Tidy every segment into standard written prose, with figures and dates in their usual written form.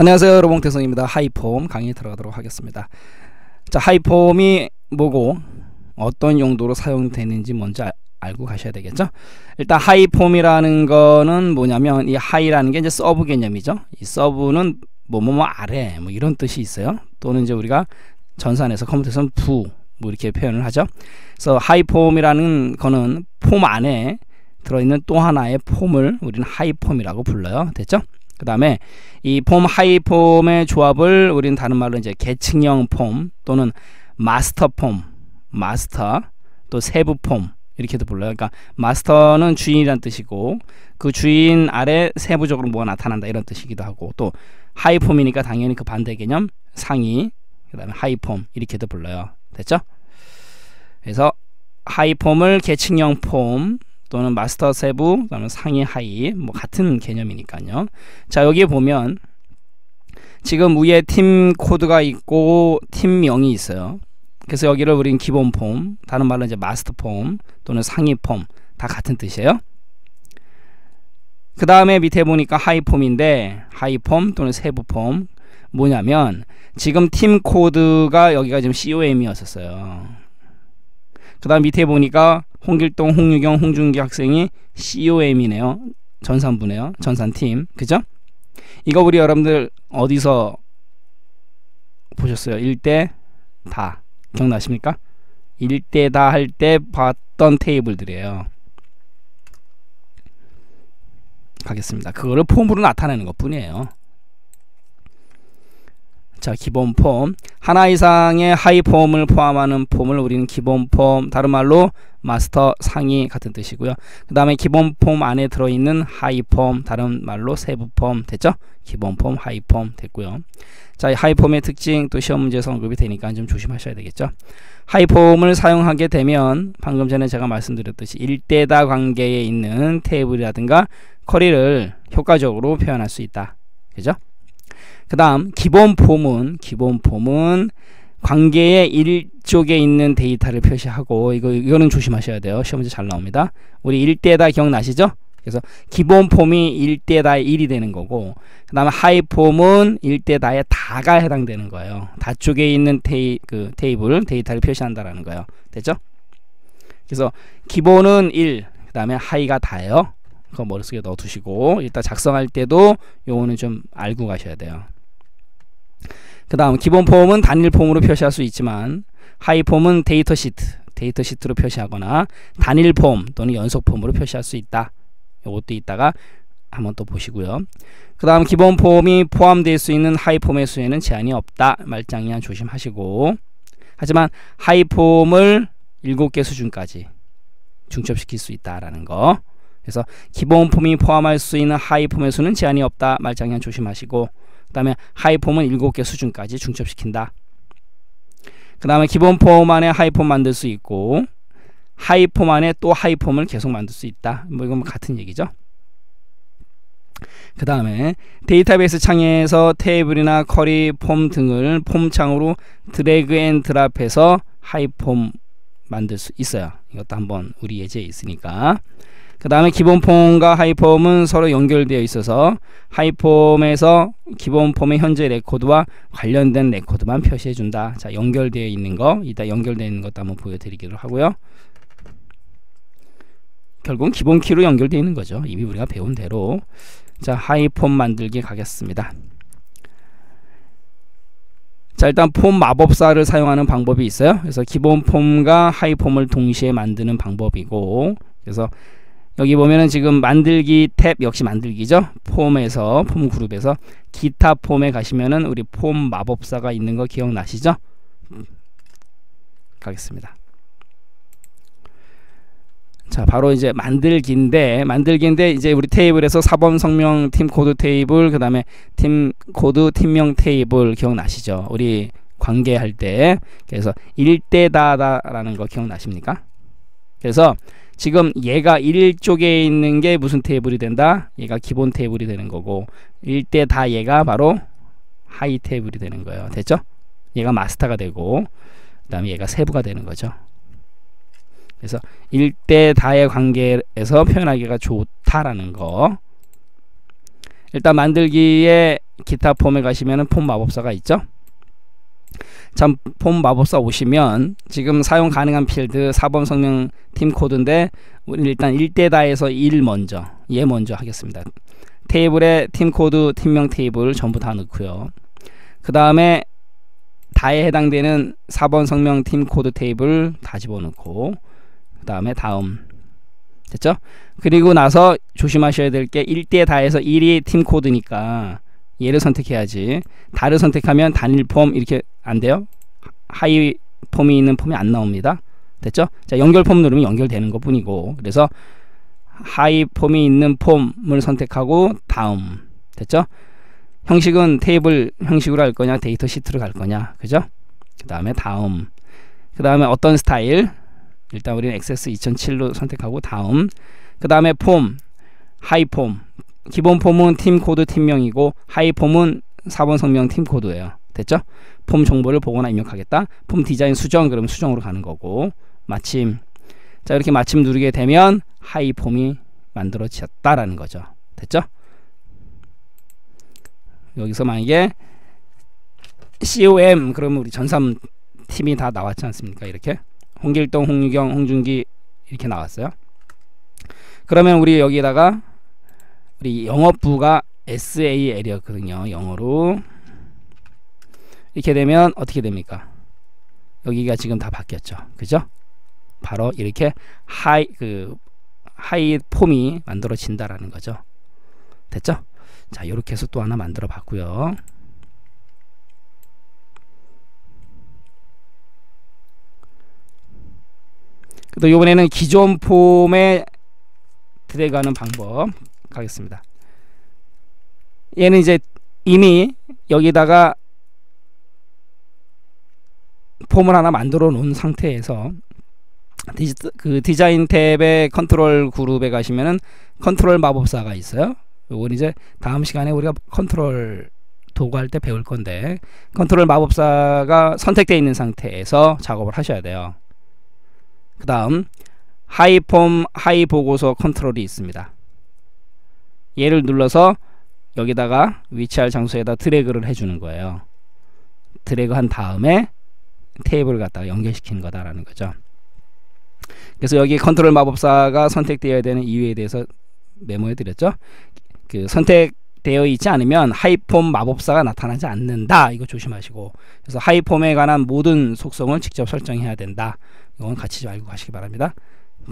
안녕하세요, 로봉태성입니다. 하이폼 강의 들어가도록 하겠습니다. 자, 하이폼이 뭐고 어떤 용도로 사용되는지 먼저 알고 가셔야 되겠죠. 일단 하이폼이라는 거는 뭐냐면, 이 하이라는 게 이제 서브 개념이죠. 이 서브는 뭐뭐뭐 아래 뭐 이런 뜻이 있어요. 또는 이제 우리가 전산에서 컴퓨터에서는 부 뭐 이렇게 표현을 하죠. 그래서 하이폼이라는 거는 폼 안에 들어있는 또 하나의 폼을 우리는 하이폼이라고 불러요. 됐죠? 그 다음에 이 폼 하이폼의 조합을 우리는 다른 말로 이제 계층형 폼 또는 마스터 폼, 마스터 또 세부 폼 이렇게도 불러요. 그러니까 마스터는 주인이란 뜻이고, 그 주인 아래 세부적으로 뭐가 나타난다 이런 뜻이기도 하고, 또 하이폼이니까 당연히 그 반대 개념 상위, 그 다음에 하이폼 이렇게도 불러요. 됐죠? 그래서 하이폼을 계층형 폼 또는 마스터 세부, 그다음에 상위 하이 뭐 같은 개념이니까요. 자, 여기에 보면 지금 위에 팀 코드가 있고 팀명이 있어요. 그래서 여기를 우린 기본 폼, 다른 말로 이제 마스터 폼 또는 상위 폼 다 같은 뜻이에요. 그 다음에 밑에 보니까 하이폼인데, 하이폼 또는 세부 폼 뭐냐면 지금 팀 코드가 여기가 지금 COM이었었어요. 그 다음 밑에 보니까 홍길동, 홍유경, 홍준기 학생이 COM이네요. 전산부네요. 전산팀. 그죠? 이거 우리 여러분들 어디서 보셨어요? 일대 다. 기억나십니까? 일대 다 할 때 봤던 테이블들이에요. 가겠습니다. 그거를 폼으로 나타내는 것 뿐이에요. 자, 기본 폼, 하나 이상의 하이 폼을 포함하는 폼을 우리는 기본 폼, 다른 말로 마스터 상위 같은 뜻이고요. 그 다음에 기본 폼 안에 들어있는 하이 폼, 다른 말로 세부 폼. 됐죠? 기본 폼, 하이 폼 됐고요. 자, 이 하이 폼의 특징 또 시험 문제에서 언급이 되니까 좀 조심하셔야 되겠죠. 하이 폼을 사용하게 되면 방금 전에 제가 말씀드렸듯이 일대다 관계에 있는 테이블이라든가 커리를 효과적으로 표현할 수 있다. 그죠? 그 다음 기본 폼은 관계의 일쪽에 있는 데이터를 표시하고, 이거는 조심하셔야 돼요. 시험 문제 잘 나옵니다. 우리 일대다 기억나시죠? 그래서 기본 폼이 일대다의 1이 되는 거고, 그 다음에 하이 폼은 일대다의 다가 해당되는 거예요. 다 쪽에 있는 테이블 데이터를 표시한다라는 거예요. 됐죠? 그래서 기본은 1, 그 다음에 하이가 다예요. 그거 머릿속에 넣어두시고, 일단 작성할 때도 요거는 좀 알고 가셔야 돼요. 그 다음 기본 폼은 단일 폼으로 표시할 수 있지만, 하이 폼은 데이터 시트로 표시하거나 단일 폼 또는 연속 폼으로 표시할 수 있다. 요것도 이따가 한번 또 보시고요. 그 다음 기본 폼이 포함될 수 있는 하이 폼의 수에는 제한이 없다. 말짱이한 조심하시고, 하지만 하이 폼을 7개 수준까지 중첩시킬 수 있다라는 거. 그래서 기본 폼이 포함할 수 있는 하이 폼의 수는 제한이 없다. 말장난 조심하시고, 그 다음에 하이 폼은 7개 수준까지 중첩시킨다. 그 다음에 기본 폼 안에 하이 폼 만들 수 있고, 하이 폼 안에 또 하이 폼을 계속 만들 수 있다. 뭐 이건 같은 얘기죠. 그 다음에 데이터베이스 창에서 테이블이나 커리, 폼 등을 폼 창으로 드래그 앤 드랍해서 하이 폼 만들 수 있어요. 이것도 한번 우리 예제에 있으니까. 그 다음에 기본 폼과 하이 폼은 서로 연결되어 있어서 하이 폼에서 기본 폼의 현재 레코드와 관련된 레코드만 표시해 준다. 자, 연결되어 있는 거, 이따 연결되어 있는 것도 한번 보여드리기로 하고요. 결국은 기본 키로 연결되어 있는 거죠. 이미 우리가 배운 대로. 자, 하이 폼 만들기 가겠습니다. 자, 일단 폼 마법사를 사용하는 방법이 있어요. 그래서 기본 폼과 하이 폼을 동시에 만드는 방법이고, 그래서 여기 보면은 지금 만들기 탭 역시 만들기죠. 폼에서, 폼 그룹에서 기타 폼에 가시면은 우리 폼 마법사가 있는 거 기억나시죠? 가겠습니다. 자, 바로 이제 만들기인데 이제 우리 테이블에서 4번 성명 팀 코드 테이블, 그 다음에 팀 코드 팀명 테이블 기억나시죠? 우리 관계할 때. 그래서 일대다라는 거 기억나십니까? 그래서 지금 얘가 1쪽에 있는 게 무슨 테이블이 된다? 얘가 기본 테이블이 되는 거고, 1대 다 얘가 바로 하이 테이블이 되는 거예요. 됐죠? 얘가 마스터가 되고, 그 다음에 얘가 세부가 되는 거죠. 그래서 1대 다의 관계에서 표현하기가 좋다라는 거. 일단 만들기에 기타 폼에 가시면은 폼 마법사가 있죠. 참, 폼 마법사 오시면 지금 사용 가능한 필드 4번 성명 팀 코드인데 일단 1대다에서 1 먼저, 얘 먼저 하겠습니다. 테이블에 팀 코드, 팀명 테이블 전부 다 넣고요. 그 다음에 다에 해당되는 4번 성명 팀 코드 테이블 다 집어넣고 그 다음에 다음 됐죠? 그리고 나서 조심하셔야 될 게 1대다에서 1이 팀 코드니까 얘를 선택해야지. 다를 선택하면 단일 폼 이렇게 안 돼요. 하이 폼이 있는 폼이 안 나옵니다. 됐죠? 자, 연결 폼 누르면 연결되는 것 뿐이고, 그래서 하이 폼이 있는 폼을 선택하고 다음 됐죠? 형식은 테이블 형식으로 할 거냐 데이터 시트로 갈 거냐, 그죠? 그 다음에 다음, 그 다음에 어떤 스타일, 일단 우리는 XS 2007로 선택하고 다음, 그 다음에 폼, 하이 폼, 기본 폼은 팀 코드 팀명이고 하이 폼은 4번 성명 팀 코드예요. 됐죠? 폼 정보를 보거나 입력하겠다. 폼 디자인 수정, 그럼 수정으로 가는 거고, 마침, 자 이렇게 마침 누르게 되면 하이 폼이 만들어졌다라는 거죠. 됐죠? 여기서 만약에 COM 그러면 우리 전삼 팀이 다 나왔지 않습니까? 이렇게 홍길동, 홍유경, 홍준기 이렇게 나왔어요. 그러면 우리 여기에다가 우리 영업부가 SAL이었거든요. 영어로 이렇게 되면 어떻게 됩니까? 여기가 지금 다 바뀌었죠. 그죠? 바로 이렇게 하이 폼이 만들어진다라는 거죠. 됐죠? 자, 이렇게 해서 또 하나 만들어 봤고요. 또 이번에는 기존 폼에 드래그하는 방법 가겠습니다. 얘는 이제 이미 여기다가 폼을 하나 만들어 놓은 상태에서 그 디자인 탭의 컨트롤 그룹에 가시면은 컨트롤 마법사가 있어요. 요건 이제 다음 시간에 우리가 컨트롤 도구 할 때 배울 건데, 컨트롤 마법사가 선택되어 있는 상태에서 작업을 하셔야 돼요. 그 다음 하이폼 하이 보고서 컨트롤이 있습니다. 얘를 눌러서 여기다가 위치할 장소에다 드래그를 해주는 거예요. 드래그 한 다음에 테이블을 갖다가 연결시키는 거다라는 거죠. 그래서 여기 컨트롤 마법사가 선택되어야 되는 이유에 대해서 메모해 드렸죠. 그 선택되어 있지 않으면 하이폼 마법사가 나타나지 않는다, 이거 조심하시고, 그래서 하이폼에 관한 모든 속성을 직접 설정해야 된다, 이건 같이 좀 알고 가시기 바랍니다.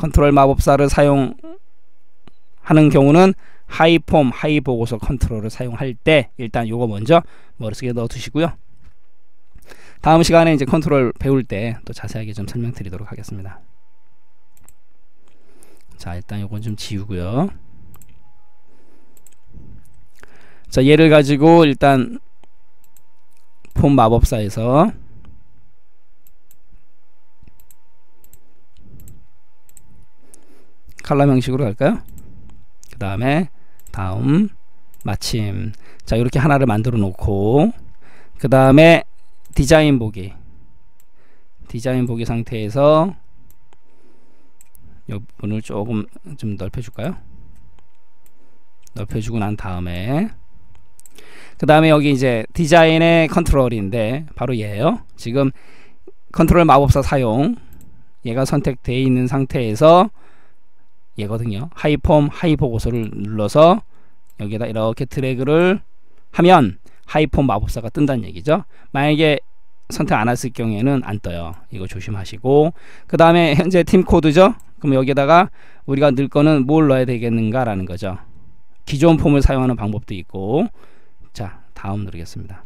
컨트롤 마법사를 사용하는 경우는 하이폼 하이 보고서 컨트롤을 사용할 때 일단 요거 먼저 머릿속에 넣어 두시고요. 다음 시간에 이제 컨트롤 배울 때 또 자세하게 좀 설명드리도록 하겠습니다. 자, 일단 요건 좀 지우고요. 자, 얘를 가지고 일단 폼 마법사에서 칼럼 형식으로 갈까요? 그 다음에 다음 마침, 자 이렇게 하나를 만들어 놓고 그 다음에 디자인 보기, 디자인 보기 상태에서 이 부분을 조금 좀 넓혀 줄까요? 넓혀 주고 난 다음에 그 다음에 여기 이제 디자인의 컨트롤인데 바로 얘예요. 지금 컨트롤 마법사 사용, 얘가 선택되어 있는 상태에서 얘거든요. 하이폼 하이 보고서를 눌러서 여기에다 이렇게 드래그를 하면 하이폼 마법사가 뜬다는 얘기죠. 만약에 선택 안 했을 경우에는 안 떠요. 이거 조심하시고, 그 다음에 현재 팀 코드죠. 그럼 여기에다가 우리가 넣을 거는 뭘 넣어야 되겠는가 라는 거죠. 기존 폼을 사용하는 방법도 있고, 자 다음 누르겠습니다.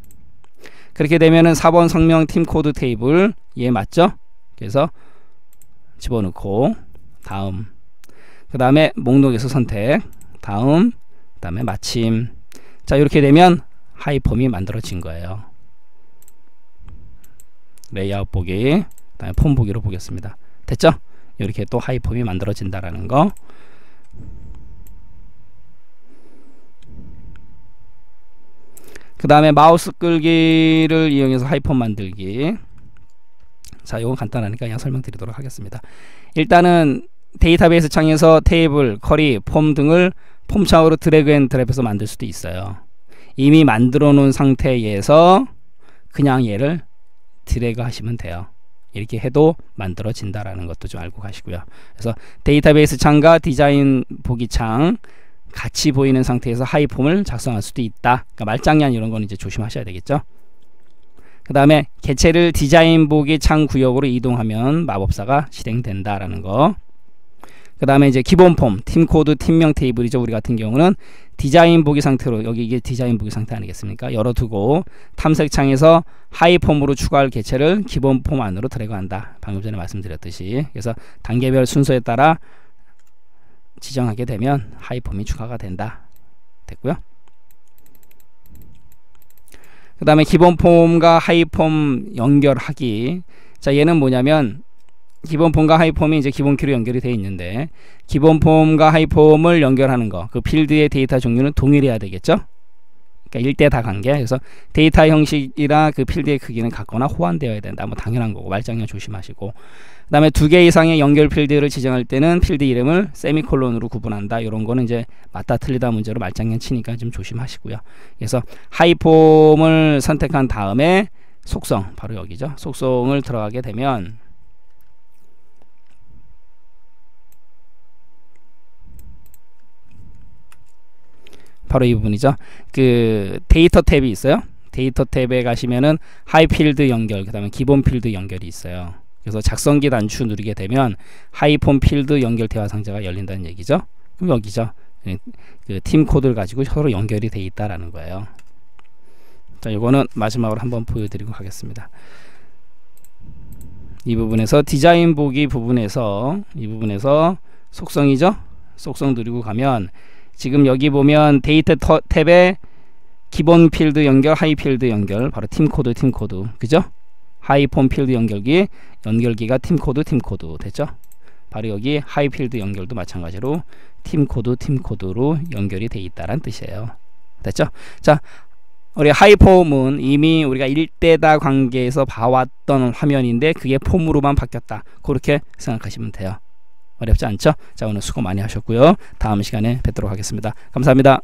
그렇게 되면은 4번 성명 팀 코드 테이블 얘 맞죠? 그래서 집어넣고 다음, 그 다음에 목록에서 선택 다음, 그 다음에 마침, 자 이렇게 되면 하이폼이 만들어진 거예요. 레이아웃 보기, 그 다음에 폼 보기로 보겠습니다. 됐죠? 이렇게 또 하이폼이 만들어진다라는 거. 그 다음에 마우스 끌기를 이용해서 하이폼 만들기. 자, 이건 간단하니까 그냥 설명드리도록 하겠습니다. 일단은 데이터베이스 창에서 테이블, 커리, 폼 등을 폼 창으로 드래그 앤 드랍해서 만들 수도 있어요. 이미 만들어 놓은 상태에서 그냥 얘를 드래그 하시면 돼요. 이렇게 해도 만들어진다라는 것도 좀 알고 가시고요. 그래서 데이터베이스 창과 디자인 보기 창 같이 보이는 상태에서 하이폼을 작성할 수도 있다. 그러니까 말장난 이런 건 이제 조심하셔야 되겠죠. 그 다음에 개체를 디자인 보기 창 구역으로 이동하면 마법사가 실행된다라는 거. 그 다음에 이제 기본 폼, 팀 코드, 팀명 테이블이죠. 우리 같은 경우는 디자인 보기 상태로, 여기 이게 디자인 보기 상태 아니겠습니까? 열어두고 탐색 창에서 하이 폼으로 추가할 개체를 기본 폼 안으로 드래그한다. 방금 전에 말씀드렸듯이. 그래서 단계별 순서에 따라 지정하게 되면 하이 폼이 추가가 된다. 됐고요. 그 다음에 기본 폼과 하이 폼 연결하기. 자, 얘는 뭐냐면 기본 폼과 하이폼이 이제 기본 키로 연결이 되어 있는데, 기본 폼과 하이폼을 연결하는 거, 그 필드의 데이터 종류는 동일해야 되겠죠. 그러니까 1:4 관계. 그래서 데이터 형식이나 그 필드의 크기는 같거나 호환되어야 된다. 뭐 당연한 거고, 말장난 조심하시고. 그 다음에 2개 이상의 연결 필드를 지정할 때는 필드 이름을 세미콜론으로 구분한다. 이런 거는 이제 맞다 틀리다 문제로 말장난 치니까 좀 조심하시고요. 그래서 하이폼을 선택한 다음에 속성, 바로 여기죠. 속성을 들어가게 되면 바로 이 부분이죠. 그 데이터 탭이 있어요. 데이터 탭에 가시면은 하이필드 연결, 그 다음에 기본 필드 연결이 있어요. 그래서 작성기 단추 누르게 되면 하이폼 필드 연결 대화 상자가 열린다는 얘기죠. 그럼 여기죠. 그 팀 코드를 가지고 서로 연결이 돼 있다라는 거예요. 자, 이거는 마지막으로 한번 보여드리고 가겠습니다. 이 부분에서 디자인 보기 부분에서, 이 부분에서 속성이죠. 속성 누르고 가면 지금 여기 보면 데이터 탭에 기본 필드 연결, 하이 필드 연결, 바로 팀 코드, 그죠? 하이폼 필드 연결기, 연결기가 팀 코드 됐죠? 바로 여기 하이 필드 연결도 마찬가지로 팀 코드로 연결이 돼 있다란 뜻이에요. 됐죠? 자, 우리 하이폼은 이미 우리가 1:4 관계에서 봐왔던 화면인데 그게 폼으로만 바뀌었다. 그렇게 생각하시면 돼요. 어렵지 않죠? 자, 오늘 수고 많이 하셨고요. 다음 시간에 뵙도록 하겠습니다. 감사합니다.